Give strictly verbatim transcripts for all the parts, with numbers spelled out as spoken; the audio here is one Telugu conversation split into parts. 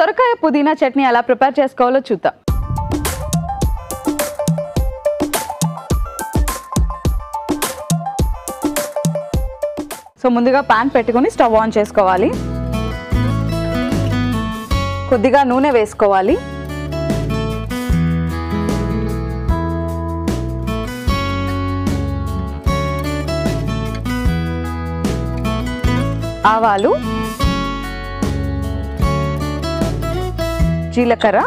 సొరకాయ పుదీనా చట్నీ ఎలా ప్రిపేర్ చేసుకోవాలో చూద్దాం। సో ముందుగా పాన్ పెట్టుకొని స్టవ్ ఆన్ చేసుకోవాలి। కొద్దిగా నూనె వేసుకోవాలి। ఆవాలు, జీలకర్ర,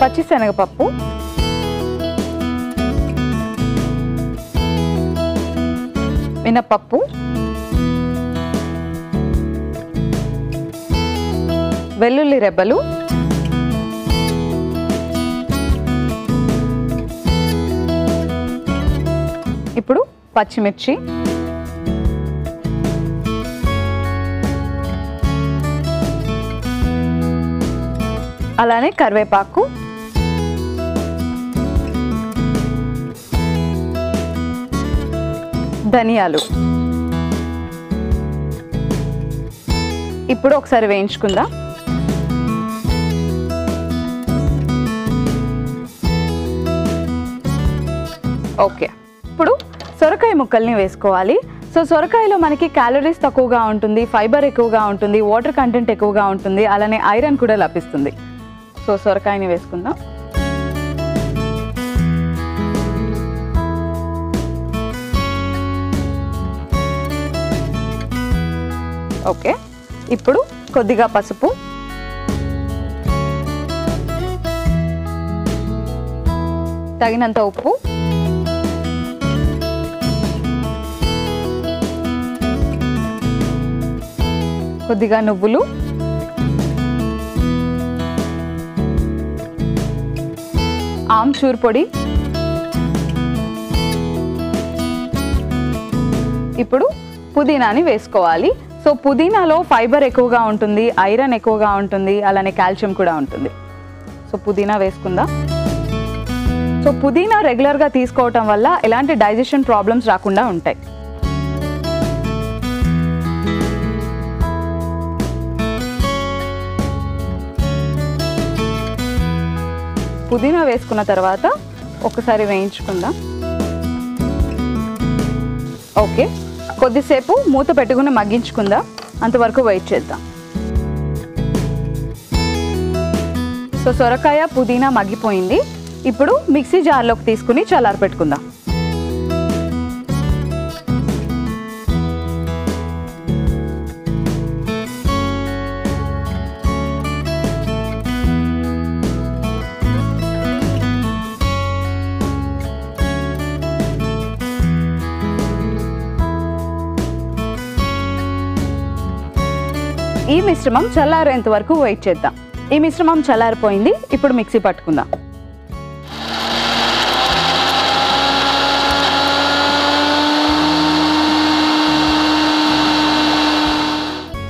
పచ్చిశనగపప్పు, మినపప్పు, వెల్లుల్లి రెబ్బలు, ఇప్పుడు పచ్చిమిర్చి, అలానే కరివేపాకు, ధనియాలు ఇప్పుడు ఒకసారి వేయించుకుందాం। ఓకే, ఇప్పుడు సొరకాయ ముక్కల్ని వేసుకోవాలి। సో సొరకాయలో మనకి క్యాలరీస్ తక్కువగా ఉంటుంది, ఫైబర్ ఎక్కువగా ఉంటుంది, వాటర్ కంటెంట్ ఎక్కువగా ఉంటుంది, అలానే ఐరన్ కూడా లభిస్తుంది। సో సొరకాయని వేసుకుందాం। ఓకే, ఇప్పుడు కొద్దిగా పసుపు, తగినంత ఉప్పు, కొద్దిగా నువ్వులు, ఆమ్చూర్ పొడి, ఇప్పుడు పుదీనాని వేసుకోవాలి। సో పుదీనాలో ఫైబర్ ఎక్కువగా ఉంటుంది, ఐరన్ ఎక్కువగా ఉంటుంది, అలానే కాల్షియం కూడా ఉంటుంది। సో పుదీనా వేసుకుందాం। సో పుదీనా రెగ్యులర్గా తీసుకోవటం వల్ల ఎలాంటి డైజెషన్ ప్రాబ్లమ్స్ రాకుండా ఉంటాయి। పుదీనా వేసుకున్న తర్వాత ఒకసారి వేయించుకుందాం। ఓకే, కొద్దిసేపు మూత పెట్టుకుని మగ్గించుకుందాం, అంతవరకు వెయిట్ చేద్దాం। సో సొరకాయ పుదీనా మగ్గిపోయింది। ఇప్పుడు మిక్సీ జార్లోకి తీసుకుని చల్లార పెట్టుకుందాం। ఈ మిశ్రమం చల్లారేంత వరకు వెయిట్ చేద్దాం। ఈ మిశ్రమం చల్లారిపోయింది, ఇప్పుడు మిక్సీ పట్టుకుందాం।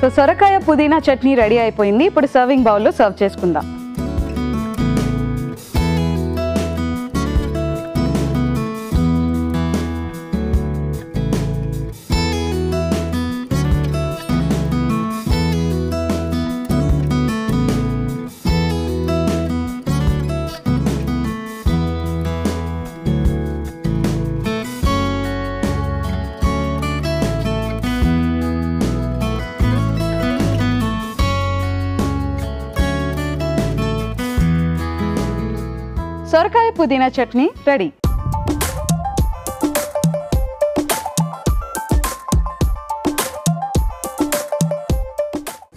సో సొరకాయ పుదీనా చట్నీ రెడీ అయిపోయింది। ఇప్పుడు సర్వింగ్ బౌల్లో సర్వ్ చేసుకుందాం। సొరకాయ పుదీనా చట్నీ రెడీ।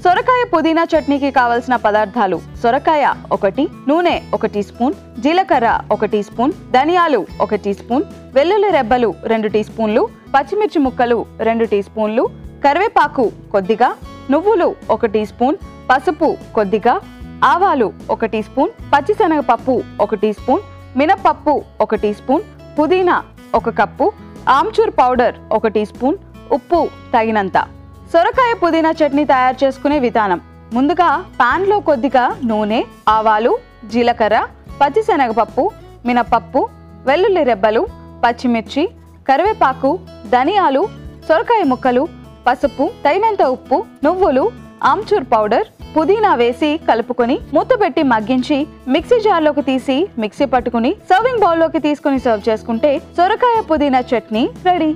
సొరకాయ పుదీనా చట్నీకి కావలసిన పదార్థాలు: సొరకాయ ఒకటి, నూనె ఒక టీ స్పూన్, జీలకర్ర ఒక టీ స్పూన్, ధనియాలు ఒక టీ స్పూన్, వెల్లుల్లి రెబ్బలు రెండు టీ స్పూన్లు, పచ్చిమిర్చి ముక్కలు రెండు టీ స్పూన్లు, కరివేపాకు కొద్దిగా, నువ్వులు ఒక టీ స్పూన్, పసుపు కొద్దిగా, ఆవాలు ఒక టీ స్పూన్, పచ్చిశనగపప్పు ఒక టీ స్పూన్, మినపప్పు ఒక టీ స్పూన్, పుదీనా ఒక కప్పు, ఆమ్చూర్ పౌడర్ ఒక టీ స్పూన్, ఉప్పు తగినంత। సొరకాయ పుదీనా చట్నీ తయారు చేసుకునే విధానం: ముందుగా పాన్లో కొద్దిగా నూనె, ఆవాలు, జీలకర్ర, పచ్చిశనగపప్పు, మినపప్పు, వెల్లుల్లి రెబ్బలు, పచ్చిమిర్చి, కరివేపాకు, ధనియాలు, సొరకాయ ముక్కలు, పసుపు, తగినంత ఉప్పు, నువ్వులు, ఆమ్చూర్ పౌడర్, పుదీనా వేసి కలుపుకొని మూతపెట్టి మగ్గించి మిక్సీ జార్లోకి తీసి మిక్సీ పట్టుకుని సర్వింగ్ బౌల్లోకి తీసుకుని సర్వ్ చేసుకుంటే సొరకాయ పుదీనా చట్నీ రెడీ.